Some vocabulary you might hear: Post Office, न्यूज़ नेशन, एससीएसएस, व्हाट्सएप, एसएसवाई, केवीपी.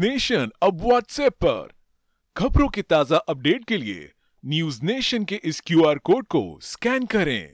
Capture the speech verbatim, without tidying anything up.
न्यूज़ नेशन अब व्हाट्सएप पर। खबरों के ताजा अपडेट के लिए न्यूज़ नेशन के इस क्यूआर कोड को स्कैन करें।